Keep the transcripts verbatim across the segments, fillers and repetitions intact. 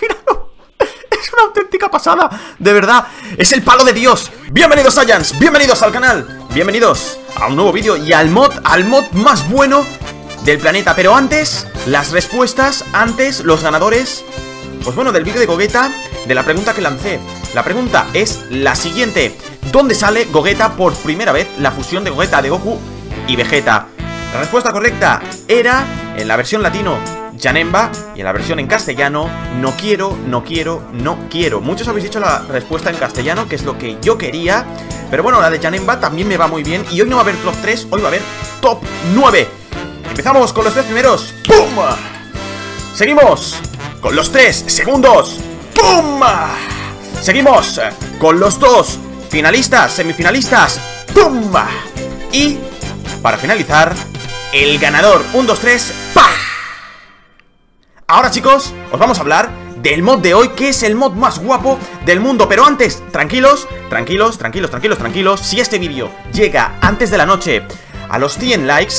¡Míralo! ¡Es una auténtica pasada! ¡De verdad! ¡Es el palo de Dios! ¡Bienvenidos, Saiyans! ¡Bienvenidos al canal! ¡Bienvenidos a un nuevo vídeo y al mod, al mod más bueno del planeta! Pero antes, las respuestas, antes, los ganadores... Pues bueno, del vídeo de Gogeta, de la pregunta que lancé. La pregunta es la siguiente: ¿dónde sale Gogeta por primera vez, la fusión de Gogeta, de Goku y Vegeta? La respuesta correcta era, en la versión latino, Janemba, y en la versión en castellano, no quiero, no quiero, no quiero. Muchos habéis dicho la respuesta en castellano, que es lo que yo quería, pero bueno, la de Janemba también me va muy bien. Y hoy no va a haber top tres, hoy va a haber top nueve. Empezamos con los tres primeros. ¡Pum! Seguimos con los tres segundos. ¡Pum! Seguimos con los dos finalistas, semifinalistas. ¡Pum! Y para finalizar, el ganador. uno, dos, tres. ¡Pah! Ahora, chicos, os vamos a hablar del mod de hoy, que es el mod más guapo del mundo. Pero antes, tranquilos, tranquilos, tranquilos, tranquilos, tranquilos. Si este vídeo llega antes de la noche a los cien likes,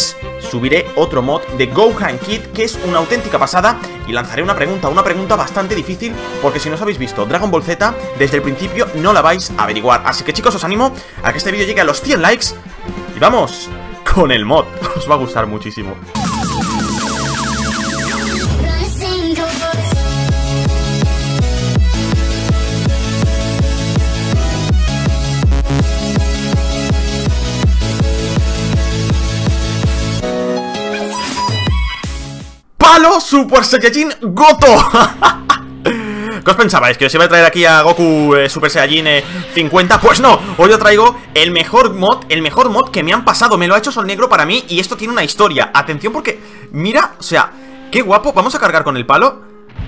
subiré otro mod de Gohan Kid, que es una auténtica pasada, y lanzaré una pregunta, una pregunta bastante difícil, porque si no os habéis visto Dragon Ball Z, desde el principio no la vais a averiguar. Así que, chicos, os animo a que este vídeo llegue a los cien likes, y vamos con el mod, os va a gustar muchísimo. ¡Palo Super Saiyajin Goto! ¿Qué os pensabais? ¿Que os iba a traer aquí a Goku eh, Super Saiyajin eh, cincuenta? Pues no, hoy os traigo el mejor mod, el mejor mod que me han pasado. Me lo ha hecho Sol Negro para mí y esto tiene una historia. Atención porque, mira, o sea, qué guapo. Vamos a cargar con el palo.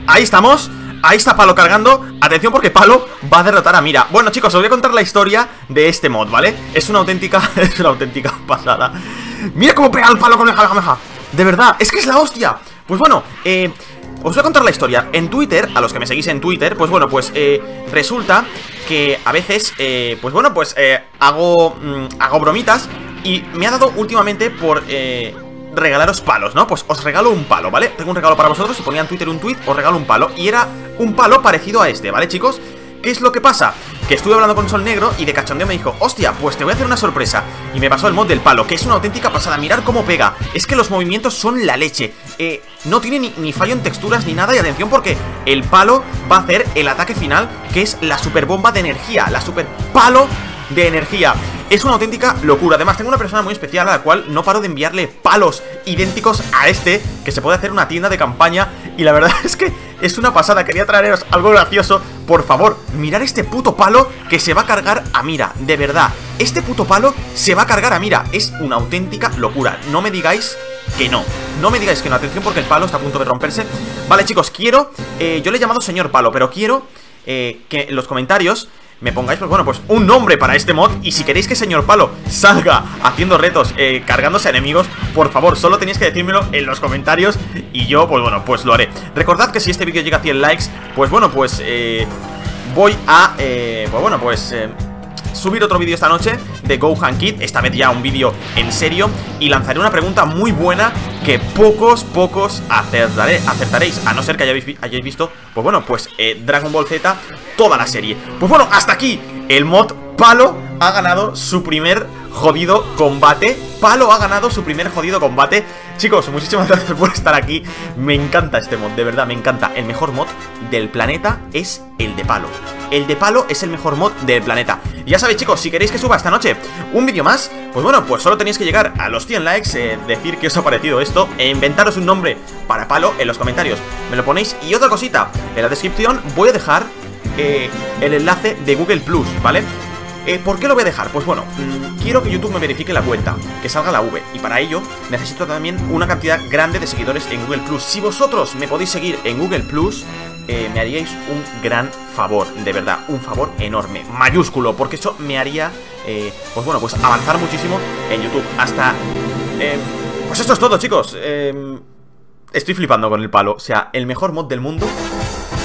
Ahí estamos, ahí está Palo cargando. Atención porque Palo va a derrotar a Mira. Bueno, chicos, os voy a contar la historia de este mod, ¿vale? Es una auténtica, es una auténtica pasada. Mira cómo pega el Palo con el Jajaja. De verdad, es que es la hostia. Pues bueno, eh, os voy a contar la historia. En Twitter, a los que me seguís en Twitter, pues bueno, pues eh, resulta que a veces, eh, pues bueno, pues eh, hago, mmm, hago bromitas. Y me ha dado últimamente por eh, regalaros palos, ¿no? Pues os regalo un palo, ¿vale? Tengo un regalo para vosotros, si ponía en Twitter un tweet, os regalo un palo. Y era un palo parecido a este, ¿vale, chicos? ¿Qué es lo que pasa? Que estuve hablando con Sol Negro y de cachondeo me dijo: hostia, pues te voy a hacer una sorpresa. Y me pasó el mod del palo, que es una auténtica pasada. Mirad cómo pega, es que los movimientos son la leche. eh, No tiene ni, ni fallo en texturas ni nada. Y atención porque el palo va a hacer el ataque final, que es la super bomba de energía, la super palo de energía. Es una auténtica locura. Además tengo una persona muy especial a la cual no paro de enviarle palos idénticos a este, que se puede hacer una tienda de campaña. Y la verdad es que es una pasada. Quería traeros algo gracioso. Por favor, mirad este puto palo que se va a cargar a Mira. De verdad, este puto palo se va a cargar a Mira. Es una auténtica locura. No me digáis que no. No me digáis que no. Atención porque el palo está a punto de romperse. Vale, chicos, quiero... Eh, yo le he llamado señor Palo, pero quiero eh, que en los comentarios me pongáis, pues bueno, pues un nombre para este mod. Y si queréis que señor Palo salga haciendo retos, eh, cargándose a enemigos, por favor, solo tenéis que decírmelo en los comentarios. Y yo, pues bueno, pues lo haré. Recordad que si este vídeo llega a cien likes, pues bueno, pues eh, voy a, eh, pues bueno, pues eh, subir otro vídeo esta noche de Gohan Kid. Esta vez ya un vídeo en serio. Y lanzaré una pregunta muy buena que pocos, pocos acertaré, acertaréis, a no ser que hayáis, hayáis visto, pues bueno, pues eh, Dragon Ball Z, toda la serie. Pues bueno, hasta aquí el mod. Palo ha ganado su primer jodido combate. Palo ha ganado su primer jodido combate. Chicos, muchísimas gracias por estar aquí. Me encanta este mod, de verdad, me encanta. El mejor mod del planeta es el de Palo. El de Palo es el mejor mod del planeta. Ya sabéis, chicos, si queréis que suba esta noche un vídeo más, pues bueno, pues solo tenéis que llegar a los cien likes, eh, decir que os ha parecido esto, e inventaros un nombre para Palo en los comentarios. Me lo ponéis. Y otra cosita, en la descripción voy a dejar eh, el enlace de Google Plus, ¿vale? Eh, ¿Por qué lo voy a dejar? Pues bueno, mmm, quiero que YouTube me verifique la cuenta, que salga la V. Y para ello necesito también una cantidad grande de seguidores en Google Plus. Si vosotros me podéis seguir en Google Plus, eh, me haríais un gran favor. De verdad, un favor enorme, mayúsculo, porque eso me haría, eh, pues bueno, pues avanzar muchísimo en YouTube. Hasta... Eh, pues esto es todo, chicos. eh, Estoy flipando con el palo. O sea, el mejor mod del mundo,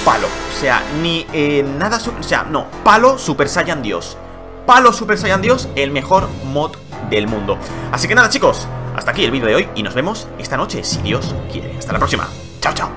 Palo. O sea, ni eh, nada... O sea, no, Palo Super Saiyan Dios. Palo Super Saiyan Dios, el mejor mod del mundo. Así que nada, chicos, hasta aquí el vídeo de hoy y nos vemos esta noche, si Dios quiere. Hasta la próxima. Chao, chao.